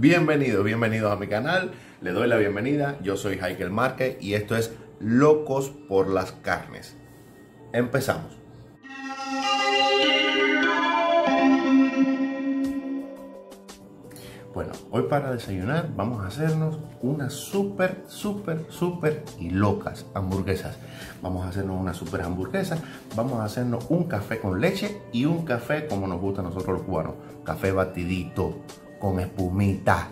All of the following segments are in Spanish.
Bienvenidos a mi canal, le doy la bienvenida, yo soy Jaikel Márquez y esto es Locos por las Carnes. Empezamos. Bueno, hoy para desayunar vamos a hacernos unas súper y locas hamburguesas. Vamos a hacernos unas súper hamburguesas, vamos a hacernos un café con leche y un café como nos gusta a nosotros los cubanos, café batidito, con espumita.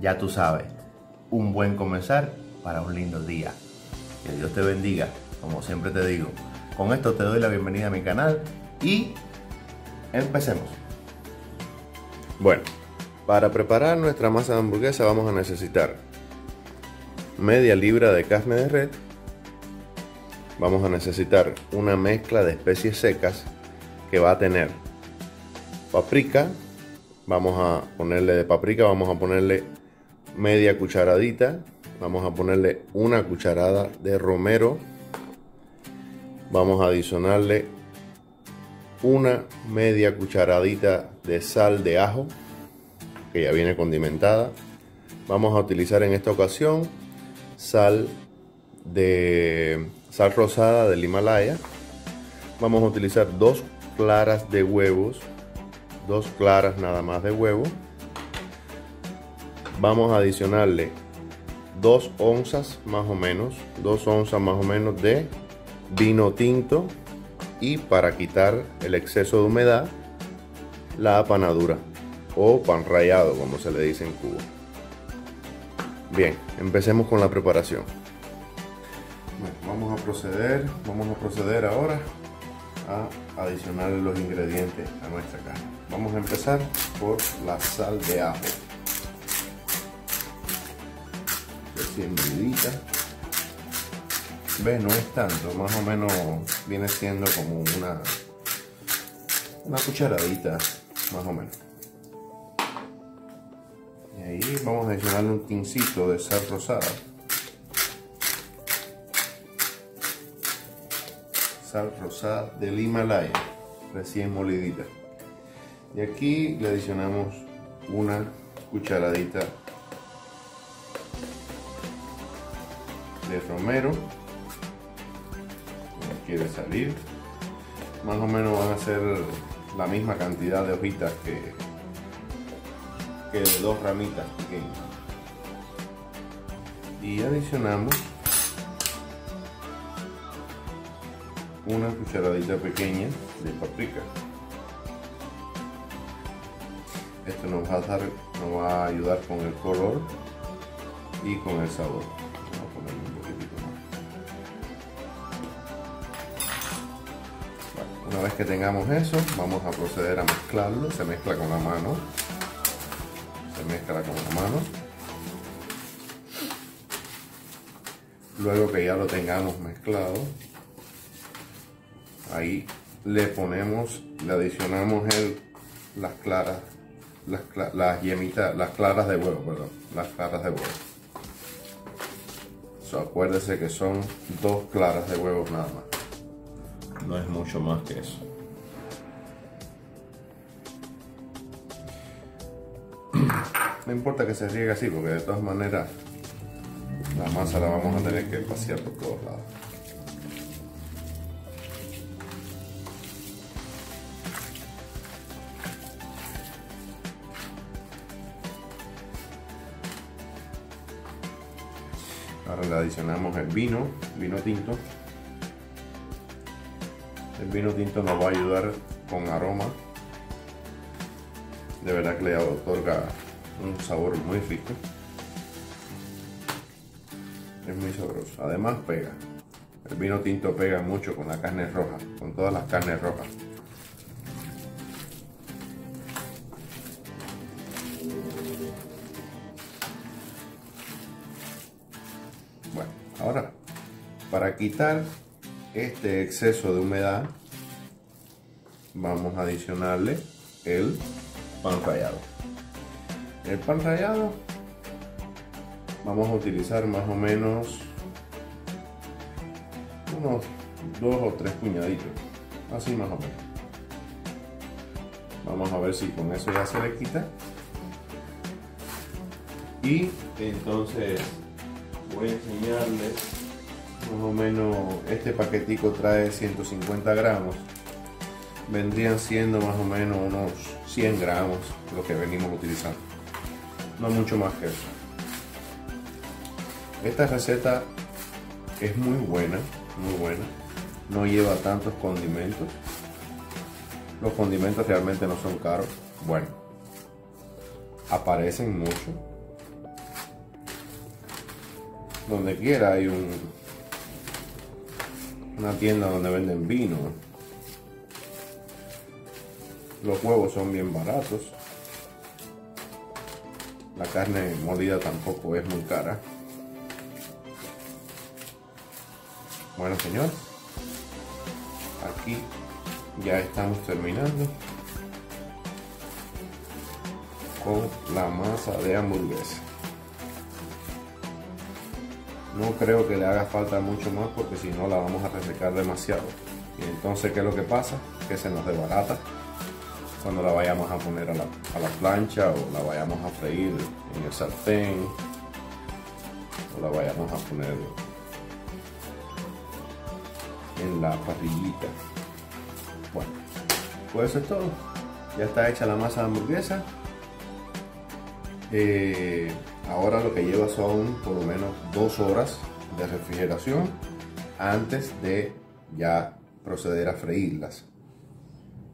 Ya tú sabes, un buen comenzar para un lindo día. Que Dios te bendiga, como siempre te digo. Con esto te doy la bienvenida a mi canal y empecemos. Bueno, para preparar nuestra masa de hamburguesa vamos a necesitar media libra de carne de res, vamos a necesitar una mezcla de especies secas que va a tener paprika. Vamos a ponerle de paprika, vamos a ponerle media cucharadita, vamos a ponerle una cucharada de romero, vamos a adicionarle una media cucharadita de sal de ajo, que ya viene condimentada. Vamos a utilizar en esta ocasión sal rosada del Himalaya. Vamos a utilizar dos claras de huevos. Dos claras nada más de huevo. Vamos a adicionarle 2 onzas más o menos de vino tinto, y para quitar el exceso de humedad, la apanadura o pan rallado, como se le dice en Cuba. Bien, empecemos con la preparación. Bueno, vamos a proceder ahora a adicionar los ingredientes a nuestra carne. Vamos a empezar por la sal de ajo, recién molidita. No es tanto, más o menos viene siendo como una cucharadita más o menos. Y ahí vamos a adicionarle un tincito de sal rosada. Sal rosada del Himalaya, recién molidita. Y aquí le adicionamos una cucharadita de romero, no quiere salir. Más o menos van a ser la misma cantidad de hojitas que de dos ramitas pequeñas. Y adicionamos una cucharadita pequeña de paprika. Esto nos va a ayudar con el color y con el sabor. Vamos a ponerle un poquitito más. Bueno, una vez que tengamos eso, vamos a proceder a mezclarlo. Se mezcla con la mano. Luego que ya lo tengamos mezclado, ahí le adicionamos las claras de huevo. So, acuérdese que son 2 claras de huevo nada más, no es mucho más que eso. No importa que se riegue así, porque de todas maneras la masa la vamos a tener que pasear por todos lados. Ahora le adicionamos el vino tinto. El vino tinto nos va a ayudar con aroma. De verdad que le otorga un sabor muy rico. Es muy sabroso. Además pega. El vino tinto pega mucho con la carne roja, con todas las carnes rojas. Bueno, ahora para quitar este exceso de humedad vamos a adicionarle el pan rallado. El pan rallado vamos a utilizar más o menos unos 2 o 3 puñaditos, así más o menos. Vamos a ver si con eso ya se le quita. Y entonces voy a enseñarles más o menos. Este paquetico trae 150 gramos, vendrían siendo más o menos unos 100 gramos lo que venimos utilizando, no mucho más que eso. Esta receta es muy buena, muy buena, no lleva tantos condimentos, los condimentos realmente no son caros, bueno, aparecen mucho, donde quiera hay una tienda donde venden vino, los huevos son bien baratos, la carne molida tampoco es muy cara. Bueno señor, aquí ya estamos terminando con la masa de hamburguesa. No creo que le haga falta mucho más porque si no la vamos a resecar demasiado. Y entonces, ¿qué es lo que pasa? Que se nos desbarata cuando la vayamos a poner a la plancha, o la vayamos a freír en el sartén, o la vayamos a poner en la parrillita. Bueno, pues eso es todo. Ya está hecha la masa de hamburguesa. Ahora lo que lleva son por lo menos 2 horas de refrigeración antes de ya proceder a freírlas.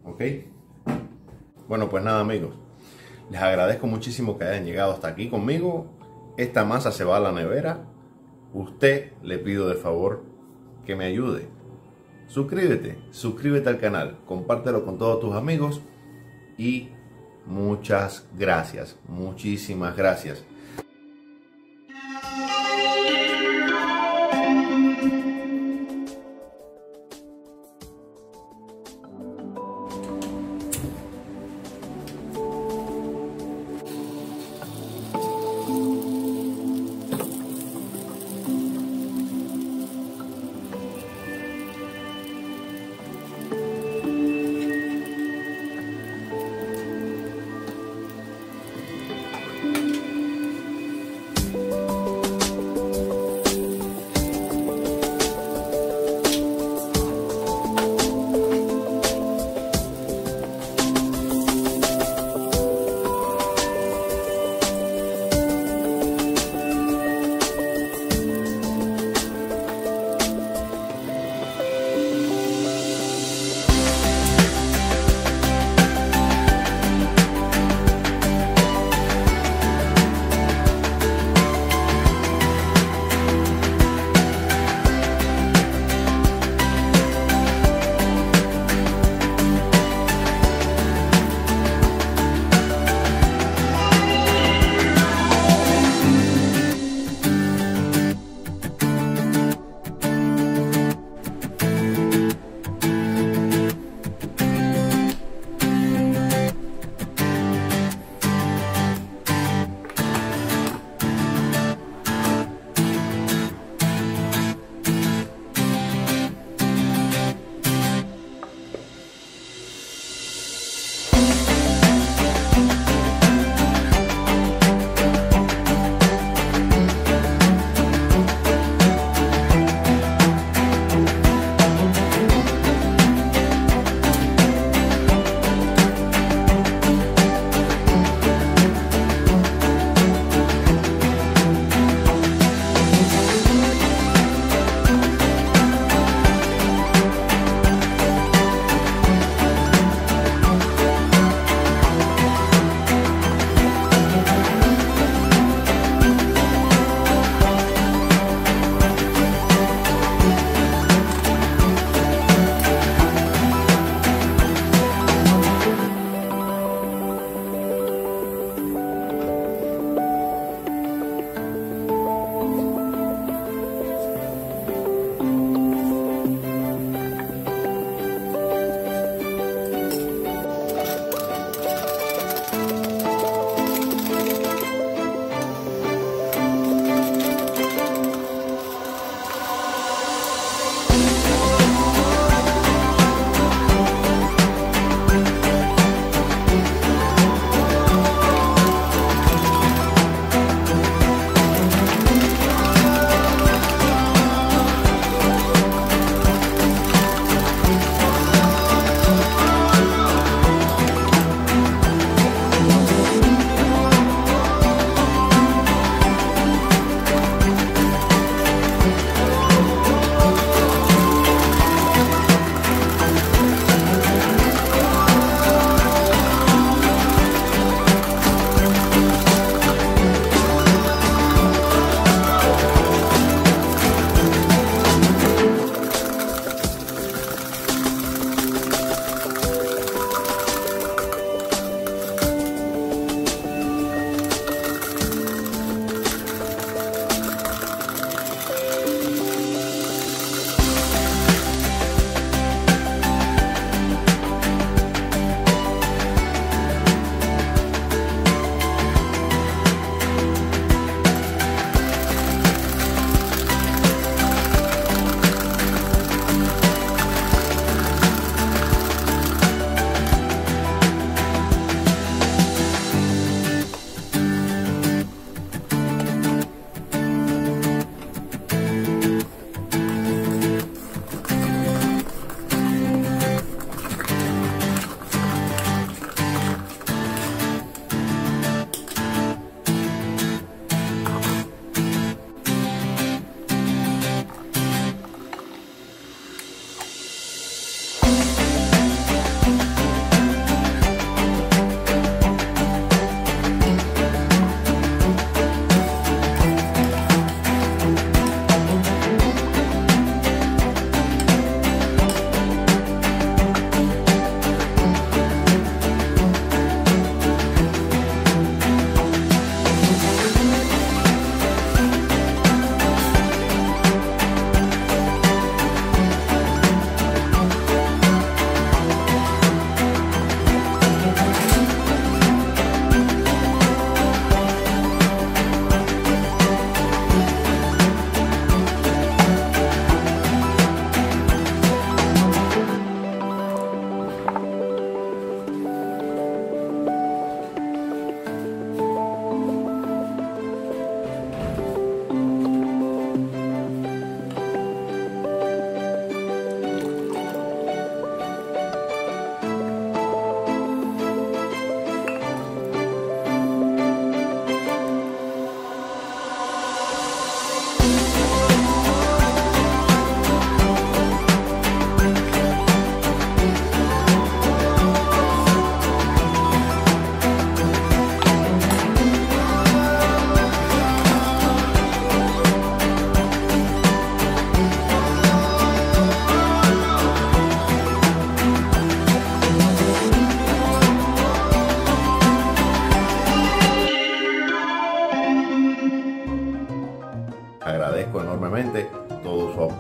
¿Ok? Bueno, pues nada amigos, les agradezco muchísimo que hayan llegado hasta aquí conmigo. Esta masa se va a la nevera. Usted, le pido de favor que me ayude. Suscríbete al canal, compártelo con todos tus amigos y muchas gracias, muchísimas gracias.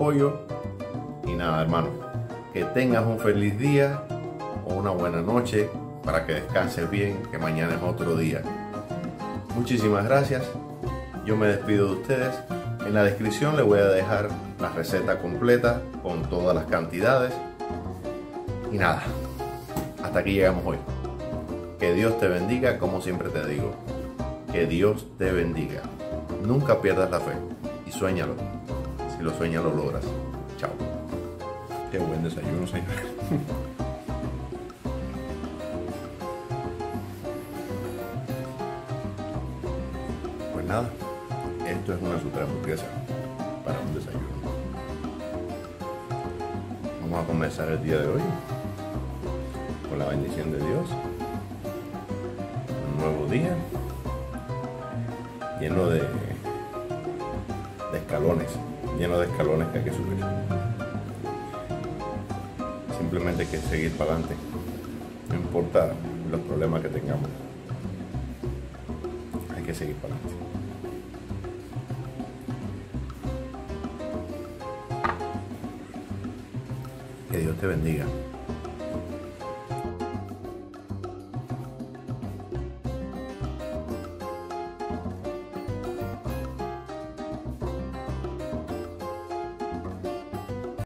apoyo. Y nada, hermano, que tengas un feliz día o una buena noche, para que descanses bien, que mañana es otro día. Muchísimas gracias. Yo me despido de ustedes. En la descripción les voy a dejar la receta completa con todas las cantidades. Y nada, hasta aquí llegamos hoy. Que Dios te bendiga, como siempre te digo. Que Dios te bendiga. Nunca pierdas la fe y suéñalo. Si lo sueñas, lo logras. Chao. Qué buen desayuno, señor. Pues nada, esto es una super hamburguesa para un desayuno. Vamos a comenzar el día de hoy con la bendición de Dios. Un nuevo día lleno de escalones, lleno de escalones que hay que subir. Simplemente hay que seguir para adelante, no importa los problemas que tengamos, hay que seguir para adelante. Que Dios te bendiga.